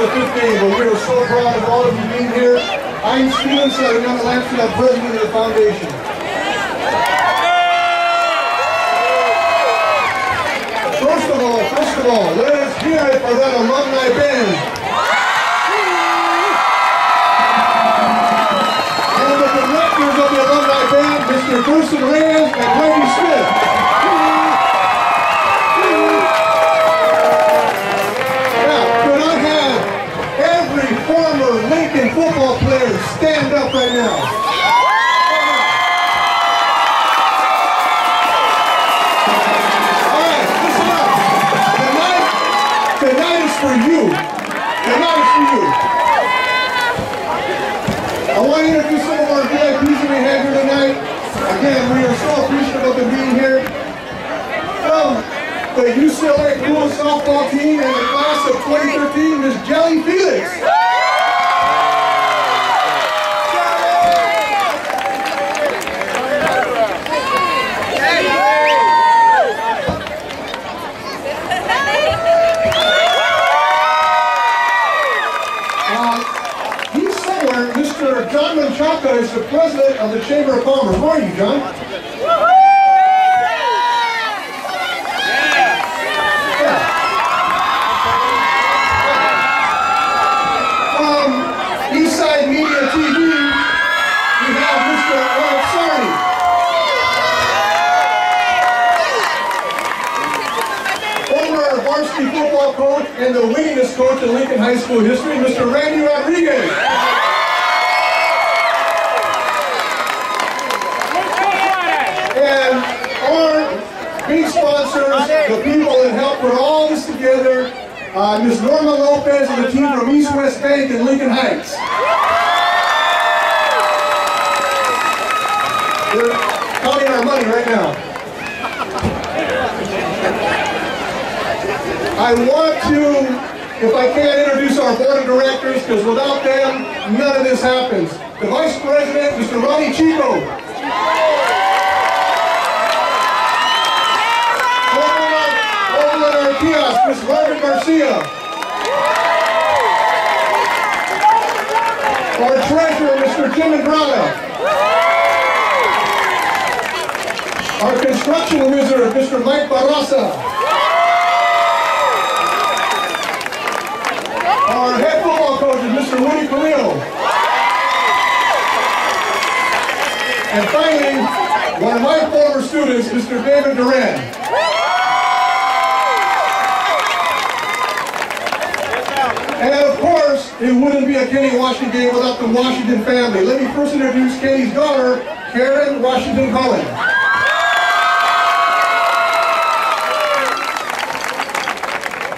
the fifth game, but we are so proud of all of you being here. I am Steven Sarinana, I'm president of the foundation. First of all, let us hear it for that alumni band. And the directors of the alumni band, Mr. Bruce Rand and Tony Smith. Football players, stand up right now. All right, listen up. Tonight is for you. Tonight is for you. I want to introduce some of our VIPs that we have here tonight. Again, we are so appreciative of being here. From the UCLA Bruins softball team and the class of 2013, Ms. Jelly Felix. Is the president of the Chamber of Commerce. Where are you, John? Yeah. Eastside Media TV, we have Mr. Rob Sardi. Former varsity football coach and the winningest coach in Lincoln High School history, Mr. Randy Rodriguez. The people that helped put all this together, Ms. Norma Lopez and the team from East West Bank in Lincoln Heights. They're counting our money right now. I want to, if I can, introduce our board of directors, because without them, none of this happens. The vice president, Mr. Ronnie Chico. Ms. Robert Garcia. Our treasurer, Mr. Jim Andrada. Our construction wizard, Mr. Mike Barrasa. Our head football coach is Mr. Woody Camillo. And finally, one of my former students, Mr. David Duran. And of course, it wouldn't be a Kenny Washington game without the Washington family. Let me first introduce Kenny's daughter, Karen Washington Cullen.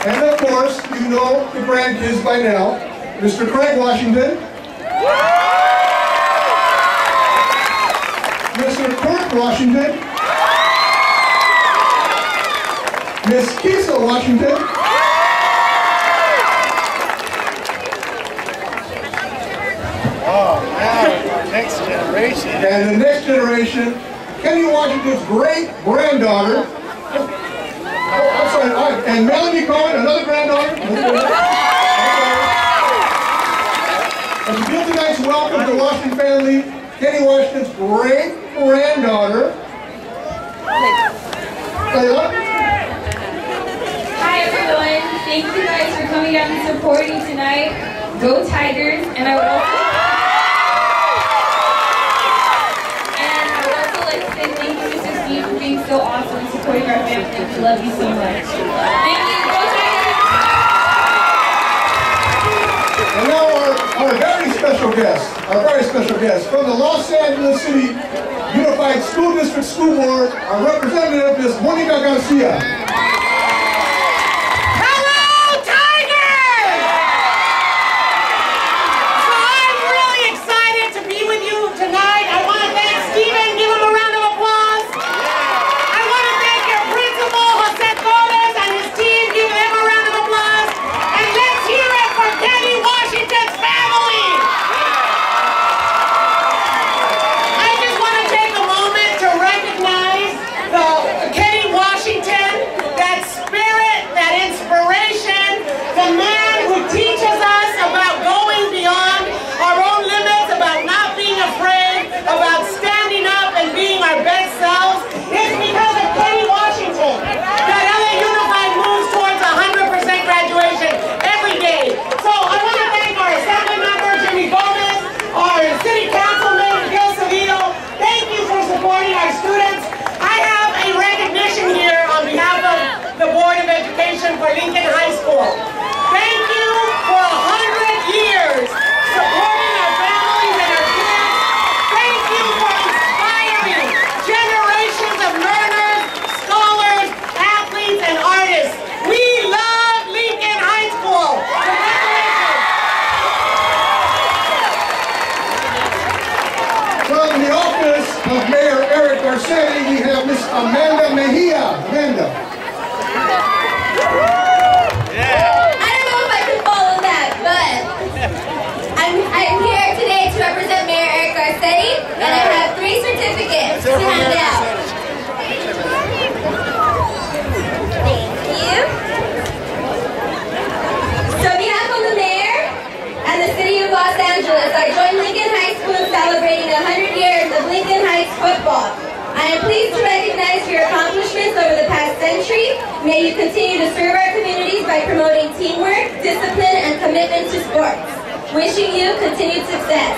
And of course, you know the grandkids by now, Mr. Craig Washington, Mr. Kirk Washington, Miss Kisa Washington, and the next generation, Kenny Washington's great-granddaughter, and Melanie Cohen, another granddaughter. As we give tonight's welcome to the Washington family, Kenny Washington's great-granddaughter. Hi everyone, thank you guys for coming out and supporting tonight. Go Tigers, and I would also so awesome and supporting our family. We love you so much. Thank you. Go Tigers! And now our very special guest, from the Los Angeles City Unified School District School Board, our representative is Monica Garcia. Hello, Tigers! So I'm really excited to be with you tonight. I want to thank Steven. Give him a round of applause. I just want to take a moment to recognize Kenny Washington, Amanda Mejia. Amanda. I don't know if I can follow that, but I'm here today to represent Mayor Eric Garcetti, and I have 3 certificates to hand out. Thank you. So on behalf of the mayor and the city of Los Angeles, I join Lincoln High School in celebrating 100 years of Lincoln Heights football. I am pleased to recognize your accomplishments over the past century. May you continue to serve our communities by promoting teamwork, discipline, and commitment to sports. Wishing you continued success.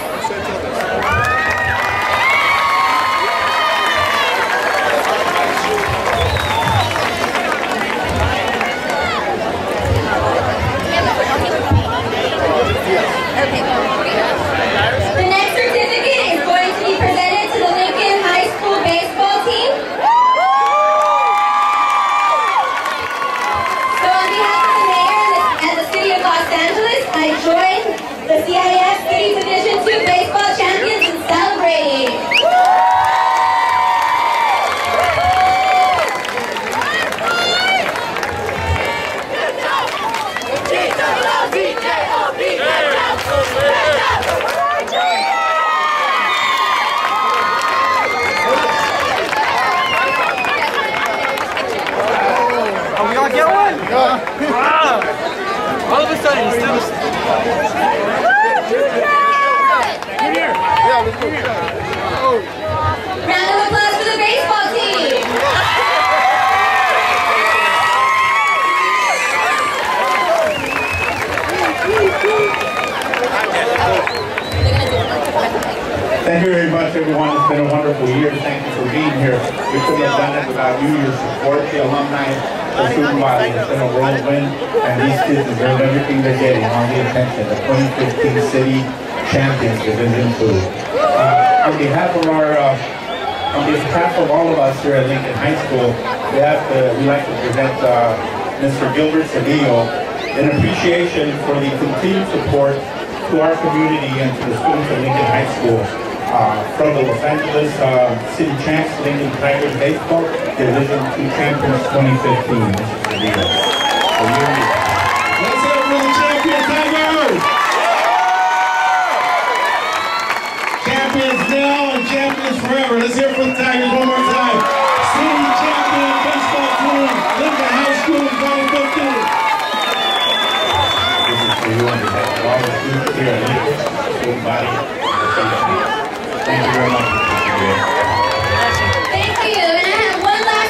The next certificate is going to be presented to the Lincoln High School baseball team. So on behalf of the mayor and the city of Los Angeles, I join the CIF City Division II baseball champions in celebrating. Wow! All of a sudden, he's still... Come here! Yeah, let's go. Round of applause for the baseball team! Thank you very much, everyone. It's been a wonderful year. Thank you for being here. We couldn't have done it without you, your support, the alumni. The student body has been a whirlwind, and these kids deserve everything they're getting, all the attention. The 2015 City Champions Division II. On behalf of all of us here at Lincoln High School, we'd like to present Mr. Gilbert Cedillo in appreciation for the continued support to our community and to the students of Lincoln High School from the Los Angeles City Champs Lincoln Tigers Baseball. Division II Champions 2015. Let's have a little champion Tigers! Champions now and champions forever. Let's hear from the Tigers one more time. City champion baseball team, Lincoln High School in 2015. This is for you on behalf of all the students here at Lincoln School Body. Thank you very much. Thank you. And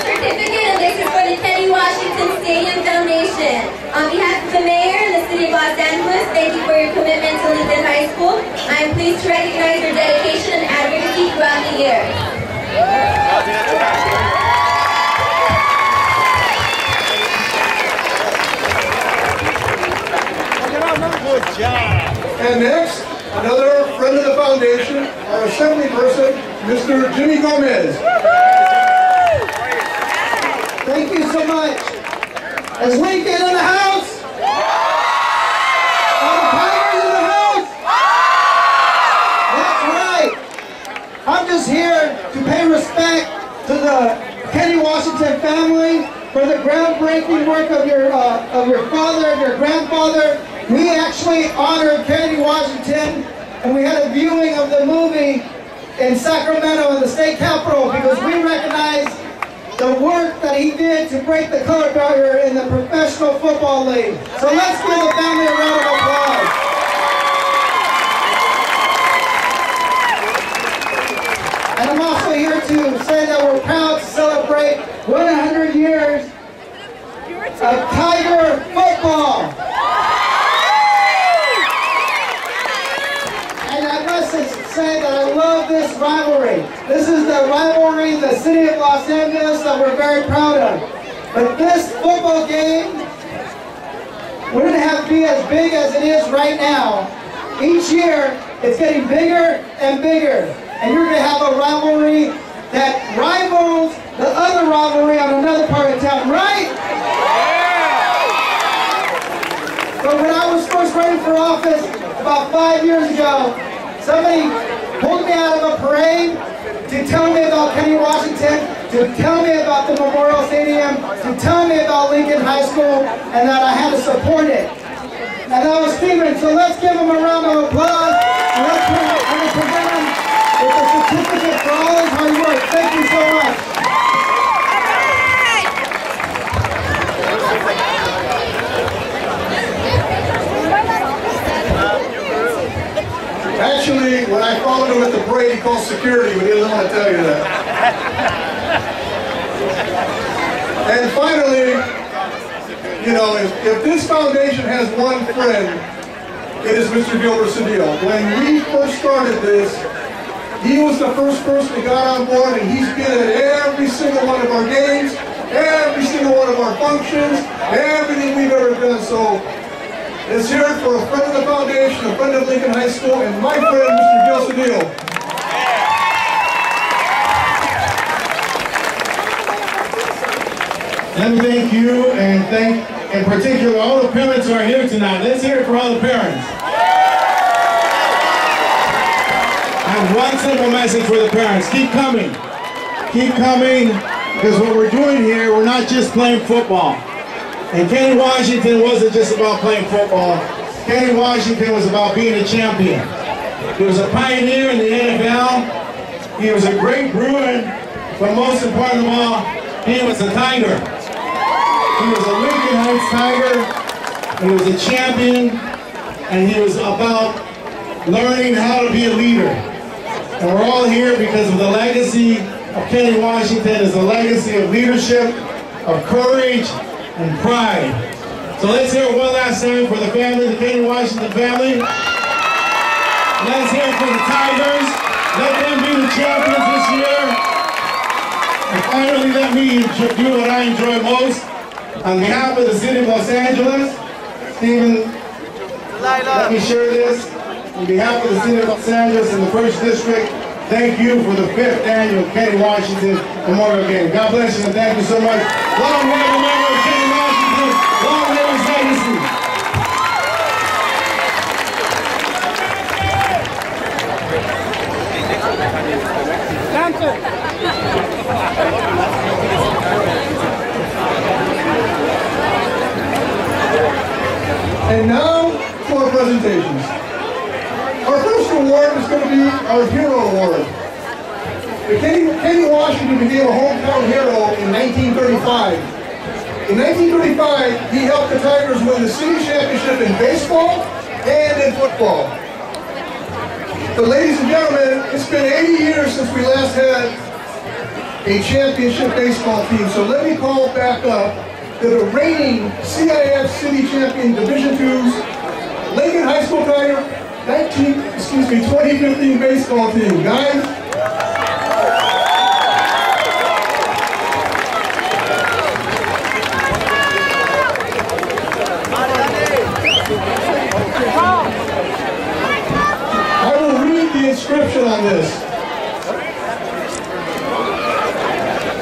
this is for the Kenny Washington Stadium Foundation. On behalf of the mayor and the city of Los Angeles, thank you for your commitment to Lincoln High School. I am pleased to recognize your dedication and advocacy throughout the year. Good job. And next, another friend of the foundation, our assembly person, Mr. Jimmy Gomez. Thank you so much. Is Lincoln in the house? Are the Tigers in the house? That's right. I'm just here to pay respect to the Kenny Washington family for the groundbreaking work of your father and your grandfather. We actually honored Kenny Washington, and we had a viewing of the movie in Sacramento in the state capitol because we recognize the work that he did to break the color barrier in the Professional Football League. So let's give the family a round of applause. And I'm also here to say that we're proud to celebrate 100 years of Tiger football. And I must say that I love this rivalry. This is the rivalry in the city of Los Angeles that we're very proud of. But this football game wouldn't have to be as big as it is right now. Each year, it's getting bigger and bigger. And you're going to have a rivalry that rivals the other rivalry on another part of town, right? Yeah! But when I was first running for office about 5 years ago, somebody pulled me out of a parade to tell me about Kenny Washington, to to tell me about the Memorial Stadium, to tell me about Lincoln High School, and that I had to support it. And that was Steven, so let's give him a round of applause, and let's present him with a certificate for all his hard work. Thank you so much. Actually, when I followed him at the parade, he called security, but he doesn't want to tell you that. And finally, you know, if this foundation has one friend, it is Mr. Gilbert Cedillo. When we first started this, he was the first person that got on board, and he's been at every single one of our games, every single one of our functions, everything we've ever done. So let's hear it for a friend of the foundation, a friend of Lincoln High School, and my friend, Mr. Bill Cedillo. Let me thank you, and thank, in particular, all the parents who are here tonight. Let's hear it for all the parents. I have one simple message for the parents. Keep coming. Keep coming, because what we're doing here, we're not just playing football. And Kenny Washington wasn't just about playing football. Kenny Washington was about being a champion. He was a pioneer in the NFL. He was a great Bruin, but most important of all, he was a Tiger. He was a Lincoln Heights Tiger. He was a champion, and he was about learning how to be a leader. And we're all here because of the legacy of Kenny Washington is a legacy of leadership, of courage, and pride. So let's hear it one last time for the family, the Kenny Washington family. Let's hear it for the Tigers. Let them be the champions this year. And finally, let me do what I enjoy most. On behalf of the city of Los Angeles, Steven, let me share this. On behalf of the city of Los Angeles and the First District, thank you for the 5th annual Kenny Washington Memorial Game. God bless you and thank you so much. Long way to Memorial Kenny. And now for our presentations. Our first award is going to be our Hero Award. Kenny Washington became a hometown hero in 1935. In 1935, he helped the Tigers win the city championship in baseball and in football. But ladies and gentlemen, it's been 80 years since we last had a championship baseball team. So let me call back up to the reigning CIF City Champion Division II's Lincoln High School Tiger 2015 baseball team. Guys, inscription on this.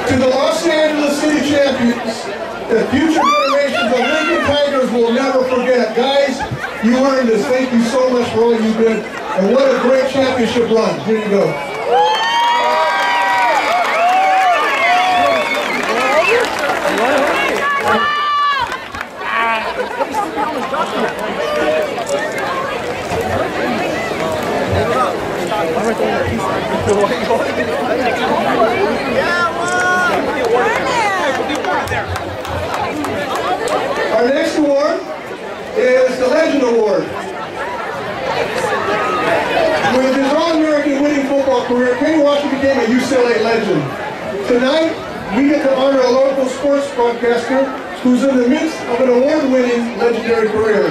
To the Los Angeles City Champions, the future generations of Lincoln Tigers will never forget. Guys, you earned this. Thank you so much for all you did. And what a great championship run. Here you go. Our next award is the Legend Award. With his all-American winning football career, Kenny Washington became a UCLA legend. Tonight, we get to honor a local sports broadcaster who's in the midst of an award-winning legendary career.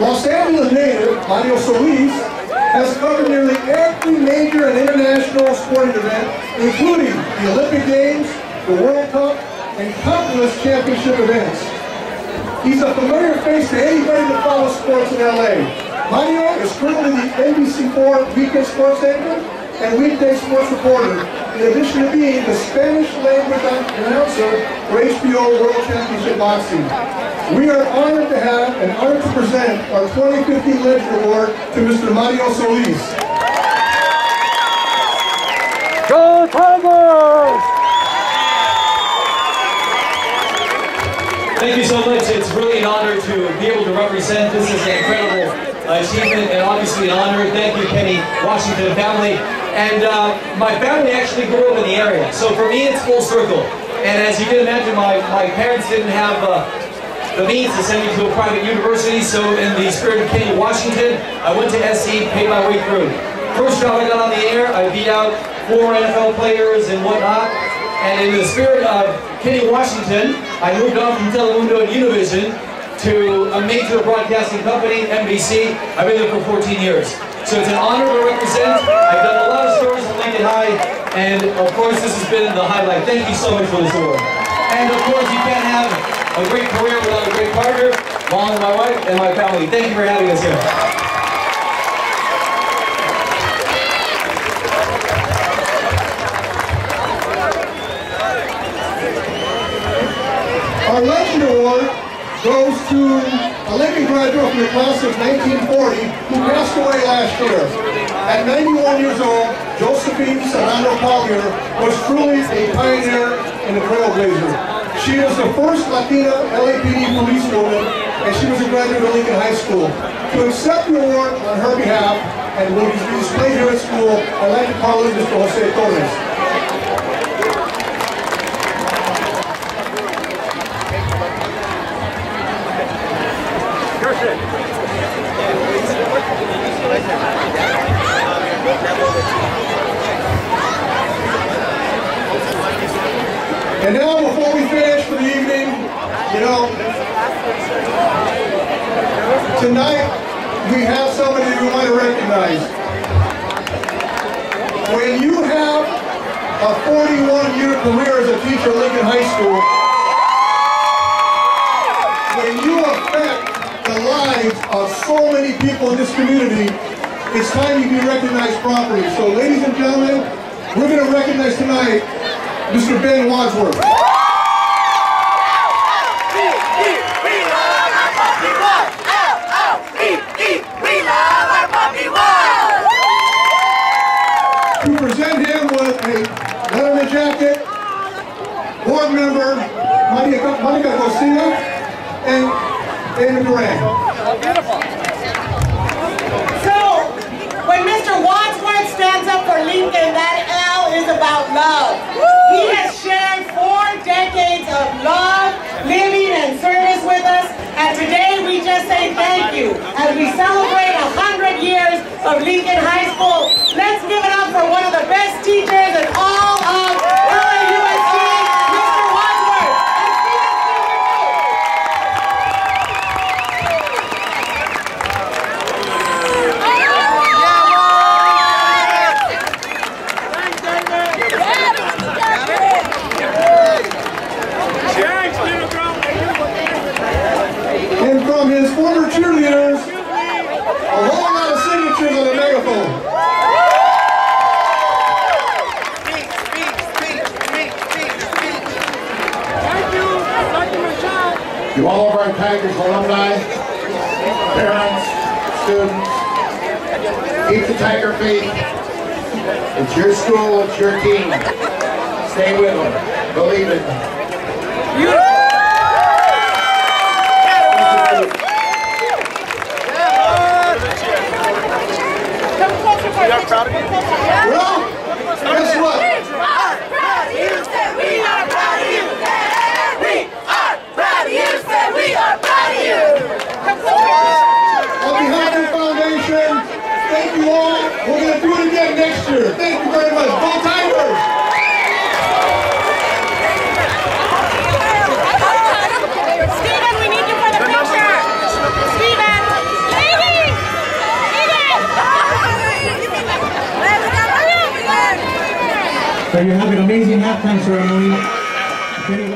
Los Angeles native Mario Solis has covered nearly every major and international sporting event, including the Olympic Games, the World Cup, and countless championship events. He's a familiar face to anybody that follows sports in LA. Mario is currently the NBC4 weekend sports anchor and weekday sports reporter, in addition to being the Spanish language announcer for HBO World Championship Boxing. We are honored to have and honored to present our 2015 Legend Award to Mr. Mario Solis. Go Tigers! Thank you so much. It's really an honor to be able to represent. This is an incredible achievement and obviously an honor. Thank you, Kenny Washington family. And my family actually grew up in the area. So for me, it's full circle. And as you can imagine, my parents didn't have the means to send me to a private university. So in the spirit of Kenny Washington, I went to SC, paid my way through. First job I got on the air, I beat out 4 NFL players and whatnot. And in the spirit of Kenny Washington, I moved on from Telemundo and Univision to a major broadcasting company, NBC. I've been there for 14 years. So it's an honor to represent. I've done a lot of stories at Lincoln High. And of course, this has been the highlight. Thank you so much for this award. And of course, you can't have a great career without a great partner, Mom and my wife and my family. Thank you for having us here. Our Legend Award goes to a Lincoln graduate from the class of 1940 who passed away last year. At 91 years old, Josephine Sarinana was truly a pioneer and a trailblazer. She is the first Latina LAPD policewoman, and she was a graduate of Lincoln High School. To accept the award on her behalf and will be displayed here at school, I'd like to call in Mr. Jose Torres. And now, before we finish for the evening, you know, tonight we have somebody we want to recognize. When you have a 41-year career as a teacher at Lincoln High School, when you affect the lives of so many people in this community, it's time you be recognized properly. So ladies and gentlemen, we're going to recognize tonight Mr. Ben Wadsworth. We love our Puppy World! To present him with a leather and jacket, board member Monica Garcia and David Duran. Oh, beautiful. So, when Mr. Wadsworth stands up for Lincoln, that L is about love. He has shared 4 decades of love, living, and service with us, and today we just say thank you. As we celebrate 100 years of Lincoln High School, let's give it up for one of the best teachers in all of LAUSD, Mr. Wadsworth and Steven Sarinana. From his former cheerleaders, a whole lot of signatures on the megaphone. Thank you. To all of our Tigers alumni, parents, students, keep the Tiger faith. It's your school, it's your team. Stay with them. Believe it. Beautiful. Y'all proud of you? Well, guess what? We are proud of you, said we are proud of you. We are proud of you, said we are proud of you. On behalf of the foundation, thank you all. We're going to do it again next year. Thank you very much. Go Tigers! Steven, we need you for the picture. Steven, ladies! Steven! So you have an amazing halftime ceremony.